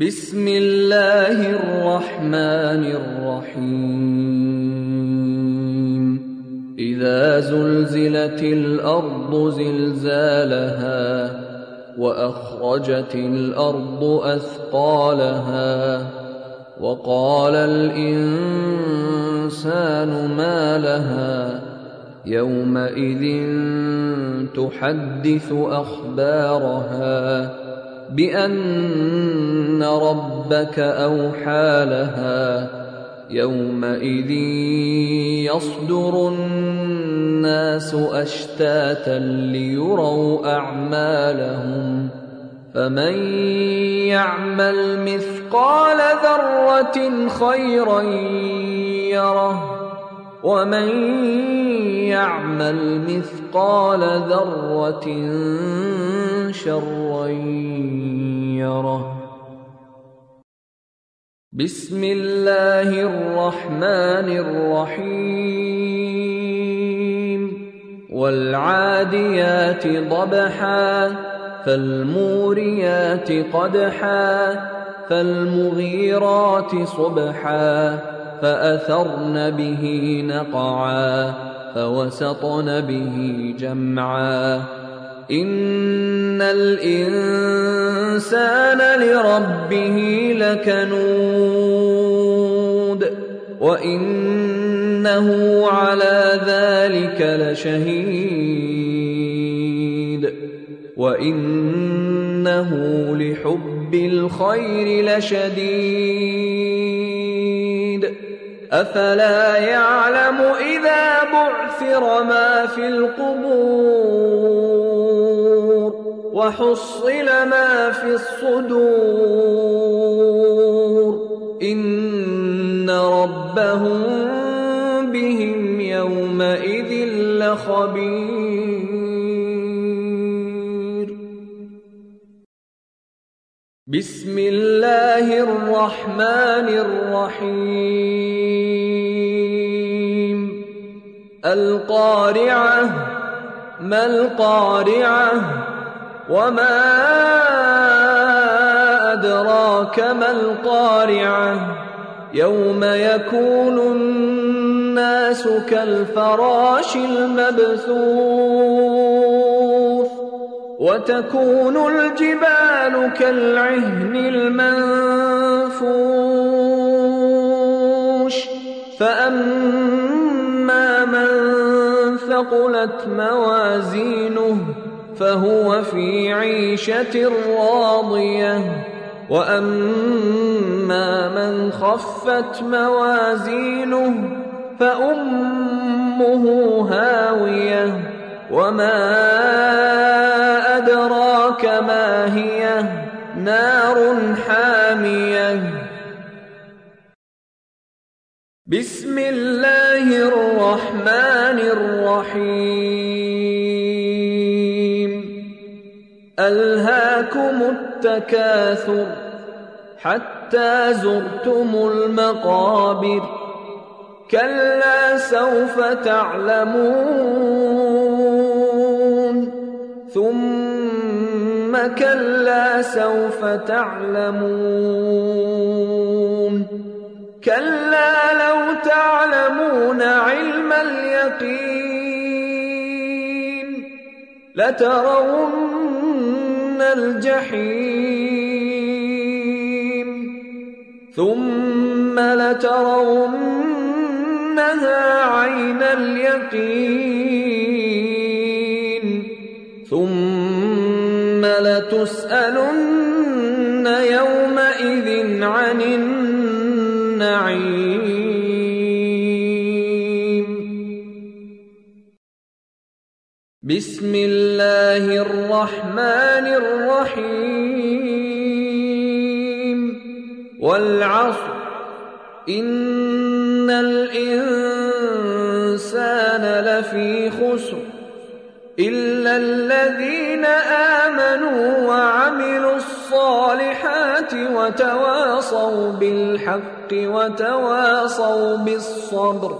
بسم الله الرحمن الرحيم. إذا زلزلت الأرض زلزالها وأخرجت الأرض أثقالها وقال الإنسان ما لها يومئذ تحدث أخبارها بأن ربك أوحى لها يومئذ يصدر الناس أشتاتا ليروا أعمالهم فمن يعمل مثقال ذرة خيرا يره ومن يعمل مثقال ذرة شرا يره. بسم الله الرحمن الرحيم. والعاديات ضبحا فالموريات قدحا فالمغيرات صبحا فأثرن به نقعا فوسطن به جمعا إن الإنسان لربه لكنود وإنه على ذلك لشهيد وإنه لحب الخير لشديد أفلا يعلم إذا بعثر ما في القبور وحصل ما في الصدور إن ربهم بهم يومئذ لخبير. بسم الله الرحمن الرحيم القارعة ما القارعة وما أدراك ما القارعة يوم يكون الناس كالفراش المبثوث وتكون الجبال كالعهن المنفوش فأما من ثقلت موازينه فهو في عيشة راضية وأما من خفت موازينه فأمه هاوية وما أدراك ما هي نار حامية بسم الله الرحمن الرحيم ألهاكم التكاثر حتى زرتم المقابر كلا سوف تعلمون ثم كلا سوف تعلمون كلا لو تعلمون علم اليقين لترون الجحيم ثم لترونها عين اليقين ثم لتسألن يومئذ عن النعيم بسم الله الرحمن الرحيم والعصر إن الإنسان لفي خسر إلا الذين آمنوا وعملوا الصالحات وتواصوا بالحق وتواصوا بالصبر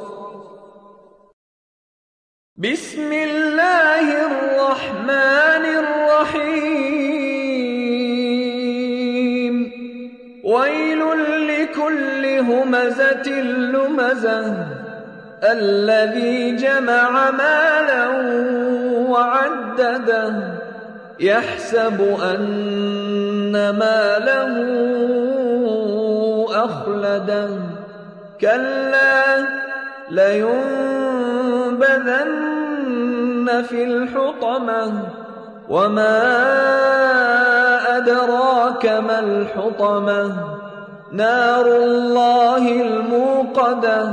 بسم الله الرحمن الرحيم ويل لكل همزة لمزة الذي جمع مالا وعدده يحسب أن ماله أخلده كلا لينبذن في الحطمة وما أدراك ما الحطمة نار الله الموقدة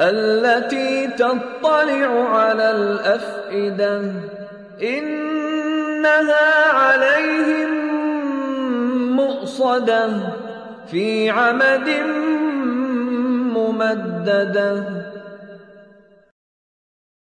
التي تطلع على الأفئدة إنها عليهم مؤصدة في عمد ممددة.